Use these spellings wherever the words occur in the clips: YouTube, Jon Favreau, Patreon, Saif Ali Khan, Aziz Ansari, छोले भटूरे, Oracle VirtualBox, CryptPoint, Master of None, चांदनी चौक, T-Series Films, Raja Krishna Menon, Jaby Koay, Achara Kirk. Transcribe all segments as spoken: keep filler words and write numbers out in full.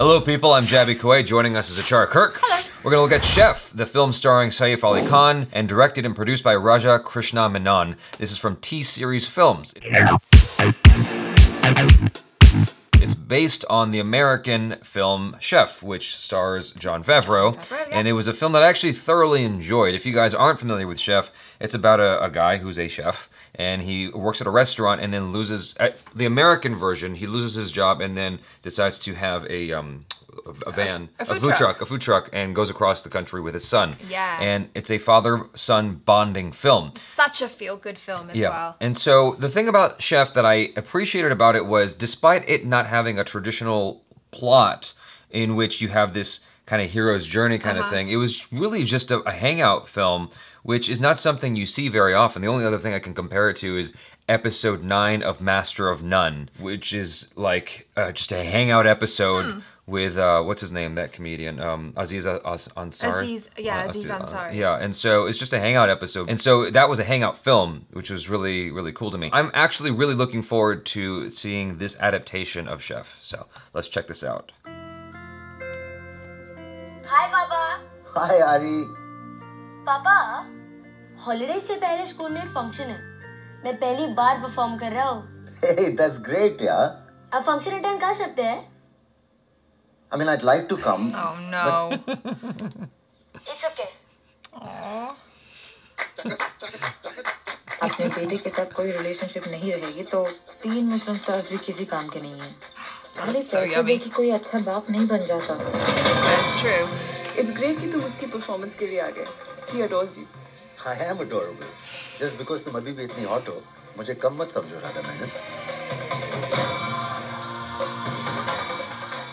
Hello people, I'm Jaby Koay. Joining us is Achara Kirk. Hello. We're gonna look at Chef, the film starring Saif Ali Khan and directed and produced by Raja Krishna Menon. This is from T-Series Films. It's based on the American film Chef, which stars Jon Favreau. Favreau yeah. And it was a film that I actually thoroughly enjoyed. If you guys aren't familiar with Chef, it's about a, a guy who's a chef, and he works at a restaurant and then loses, at the American version, he loses his job and then decides to have a, um, a van, a, a, food, a food, truck. truck, a food truck, and goes across the country with his son. Yeah. And it's a father-son bonding film. Such a feel-good film as yeah. well. And so the thing about Chef that I appreciated about it was, despite it not having a traditional plot in which you have this kind of hero's journey kind uh-huh. of thing, it was really just a, a hangout film, which is not something you see very often. The only other thing I can compare it to is episode nine of Master of None, which is like uh, just a hangout episode mm. with, uh, what's his name, that comedian? Um, Aziz Ansari? Aziz, yeah, Aziz Ansari. Uh, yeah, and so it's just a hangout episode. And so that was a hangout film, which was really, really cool to me. I'm actually really looking forward to seeing this adaptation of Chef. So let's check this out. Hi, Baba. Hi, Ari. Papa, holidays se pehle school mein function hai. मैं पहली बार perform कर रहा हूँ. Hey, that's great, yeah. अब function attend कर सकते हैं? I mean, I'd like to come. Oh no. It's okay. Aww. अपने बेटे के साथ कोई relationship नहीं रहेगी तो तीन mission stars भी किसी काम के नहीं हैं. पहले तो देखी कोई अच्छा बाप नहीं बन जाता. That's true. It's great कि तुम उसकी performance के लिए आ गए. He adores you. I am adorable. Just because तुम अभी भी इतनी hot हो, मुझे कम मत समझो राधा मैडम.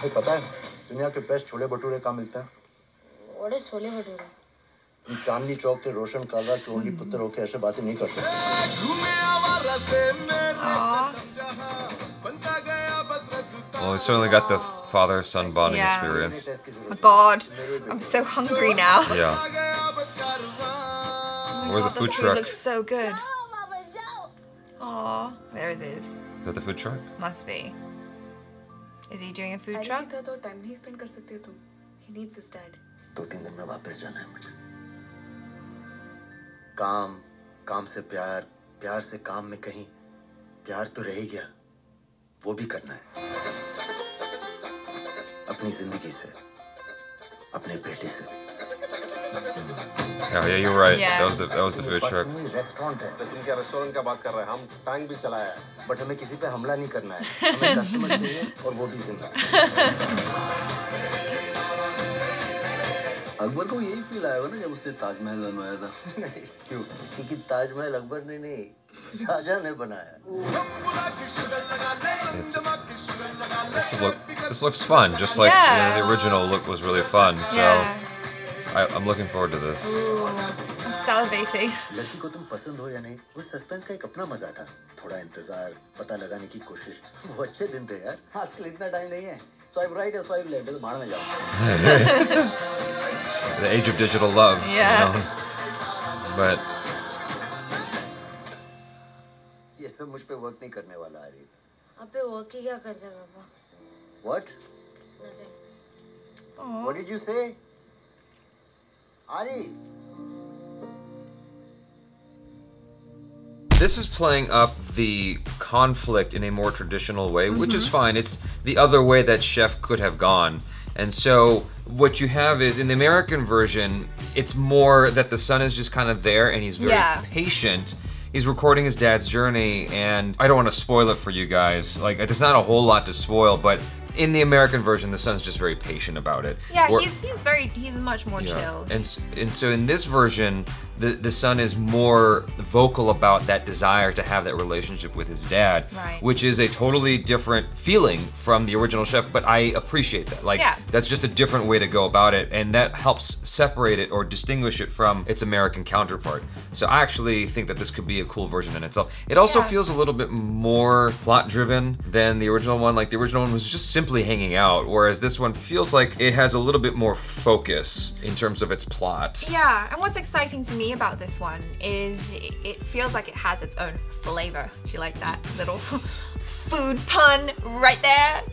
Hey, पता है दुनिया के बेस्ट छोले भटूरे कहाँ मिलते हैं? What is छोले भटूरे? तुम चांदनी चौक के रोशन काला के ओनली पुत्र होके ऐसे बातें नहीं कर सकते. Well, we certainly got the father-son bonding yeah. experience. Oh God, I'm so hungry now. Yeah. Where's the food truck? It looks so good. Aw, there it is. Is that the food truck? Must be. Is he doing a food truck? He needs his dad. काम, काम से प्यार, प्यार से काम में कहीं प्यार तो रह गया, वो भी करना है. अपनी जिंदगी से, अपने बेटे से. Oh yeah, you're right. Yeah. That was the that was the food truck. Restaurant है. लेकिन क्या restaurant का बात कर रहे हैं? हम tank भी चलाया है. But हमें किसी पे हमला नहीं करना है. हमें customers चाहिए और वो भी जिंदा. अकबर को यही feel आया होगा ना जब उसने ताजमहल बनवाया था. क्यों? क्योंकि ताजमहल अकबर ने नहीं, शाहजहां ने बनाया. This look, this looks fun. Just like yeah. you know, the original look was really fun. So. Yeah. I, I'm looking forward to this. Ooh, I'm salivating. लड़की को तुम पसंद हो या नहीं, उस सस्पेंस का एक अपना मजा था. थोड़ा इंतजार, पता लगाने की कोशिश. वो अच्छे दिन थे यार. आजकल इतना टाइम नहीं है. Swipe right or swipe left, तो मार में जाओ. The age of digital love. Yeah. You know? But. ये सब मुझ पे वर्क नहीं करने वाला है. अबे वर्क ही क्या कर जाएगा पापा? What? Nothing. What did you say? Ari. This is playing up the conflict in a more traditional way, mm-hmm. which is fine. It's the other way that Chef could have gone. And so what you have is, in the American version, it's more that the son is just kind of there and he's very yeah. patient. He's recording his dad's journey, and I don't want to spoil it for you guys. Like, there's not a whole lot to spoil, but in the American version, the son's just very patient about it. Yeah, or, he's he's very he's much more yeah. chill. And and so in this version, the the son is more vocal about that desire to have that relationship with his dad, right. which is a totally different feeling from the original Chef. But I appreciate that. Like yeah. that's just a different way to go about it, and that helps separate it or distinguish it from its American counterpart. So I actually think that this could be a cool version in itself. It also yeah. feels a little bit more plot-driven than the original one. Like the original one was just simple. Hanging out, whereas this one feels like it has a little bit more focus in terms of its plot. Yeah, and what's exciting to me about this one is it feels like it has its own flavor. Do you like that little food pun right there?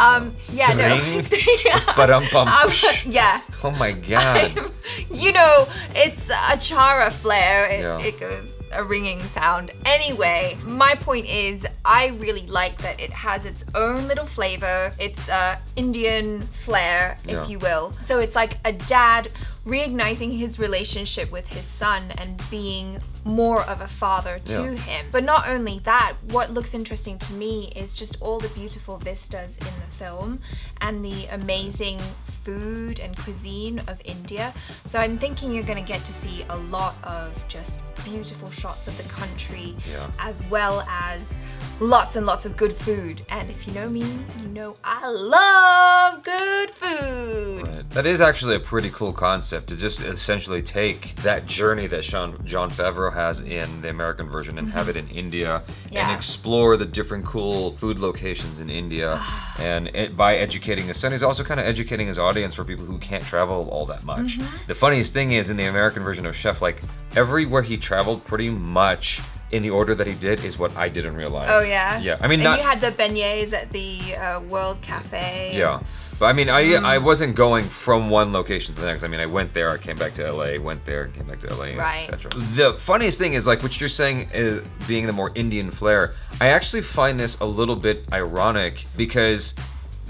Um, yeah, Dring. no. yeah. yeah. Oh my god. I'm, you know, it's Achara flair. It, yeah. it goes a ringing sound. Anyway, my point is I really like that it has its own little flavor. It's uh, Indian flair, if yeah. you will. So it's like a dad reigniting his relationship with his son and being more of a father to yeah. him. But not only that, what looks interesting to me is just all the beautiful vistas in the film and the amazing food and cuisine of India. So I'm thinking you're gonna get to see a lot of just beautiful shots of the country yeah. as well as lots and lots of good food. And if you know me, you know I love good food. Right. That is actually a pretty cool concept to just essentially take that journey that Sean, Jon Favreau has in the American version and have it in India yeah. and explore the different cool food locations in India. And it, by educating his son, he's also kind of educating his audience for people who can't travel all that much. Mm-hmm. The funniest thing is in the American version of Chef, like everywhere he traveled pretty much in the order that he did is what I did in real life. Oh yeah? Yeah, I mean and not- you had the beignets at the uh, World Cafe. Yeah, but I mean, I mm. I wasn't going from one location to the next. I mean, I went there, I came back to L A, went there, came back to L A, right. et cetera. The funniest thing is like, what you're saying is being the more Indian flair, I actually find this a little bit ironic because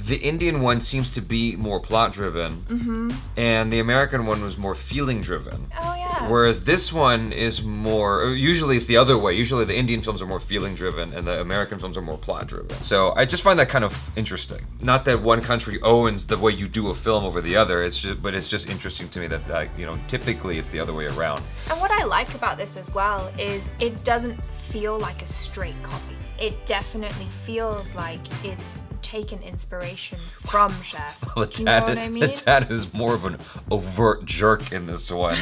the Indian one seems to be more plot driven mm-hmm. and the American one was more feeling driven. Oh yeah. Whereas this one is more, usually it's the other way. Usually the Indian films are more feeling driven and the American films are more plot driven. So I just find that kind of interesting. Not that one country owns the way you do a film over the other, it's just, but it's just interesting to me that, that, you know, typically it's the other way around. And what I like about this as well is it doesn't feel like a straight copy. It definitely feels like it's taken inspiration from Chef. Well, the, do you dad, know what I mean? The dad is more of an overt jerk in this one.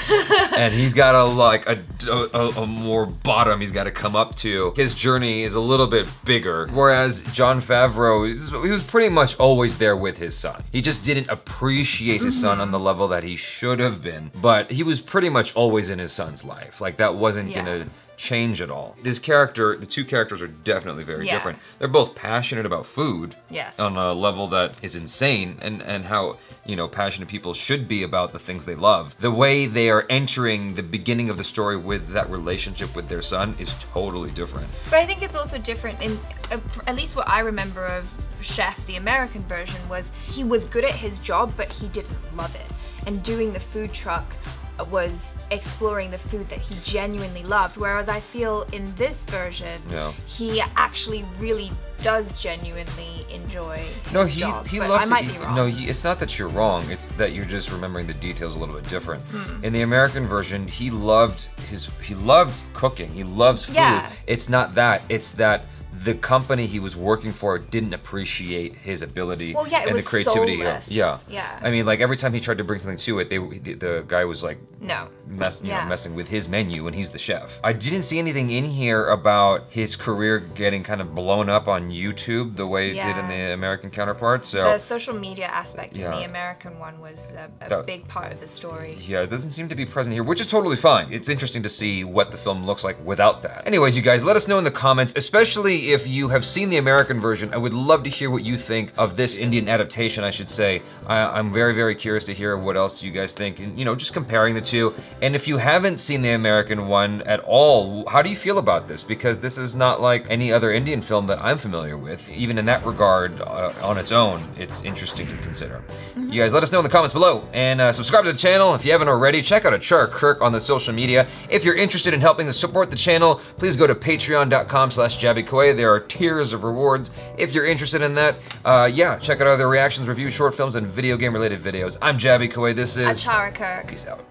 And he's got a like a, a, a more bottom he's got to come up to. His journey is a little bit bigger. Whereas Jon Favreau, he was pretty much always there with his son. He just didn't appreciate his mm-hmm. son on the level that he should have been. But he was pretty much always in his son's life. Like that wasn't yeah. gonna change at all. This character, the two characters are definitely very yeah. different. They're both passionate about food yes. on a level that is insane and, and how, you know, passionate people should be about the things they love. The way they are entering the beginning of the story with that relationship with their son is totally different. But I think it's also different in, uh, at least what I remember of Chef, the American version, was he was good at his job, but he didn't love it. And doing the food truck was exploring the food that he genuinely loved, whereas I feel in this version, yeah. he actually really does genuinely enjoy his no, he, job, he but I might it. be wrong. No, he, it's not that you're wrong, it's that you're just remembering the details a little bit different. Mm. In the American version, he loved his, he loved cooking, he loves food. Yeah. It's not that, it's that the company he was working for didn't appreciate his ability well, yeah, it and was the creativity. Soulless. Yeah, yeah. I mean, like every time he tried to bring something to it, they the, the guy was like, no, mess, you yeah. know, messing with his menu, and he's the chef. I didn't see anything in here about his career getting kind of blown up on YouTube the way yeah. it did in the American counterpart. So the social media aspect yeah. in the American one was a, a that, big part of the story. Yeah, it doesn't seem to be present here, which is totally fine. It's interesting to see what the film looks like without that. Anyways, you guys, let us know in the comments, especially if you have seen the American version. I would love to hear what you think of this Indian adaptation, I should say. I, I'm very, very curious to hear what else you guys think, and you know, just comparing the two. And if you haven't seen the American one at all, how do you feel about this? Because this is not like any other Indian film that I'm familiar with. Even in that regard, uh, on its own, it's interesting to consider. Mm-hmm. You guys, let us know in the comments below, and uh, subscribe to the channel if you haven't already. Check out Achara Kirk on the social media. If you're interested in helping to support the channel, please go to patreon dot com slash Jaby Koay. There are tiers of rewards if you're interested in that. Uh, yeah, check out other reactions, reviews, short films, and video game related videos. I'm Jaby Koay. This is Achara Kirk. Peace out.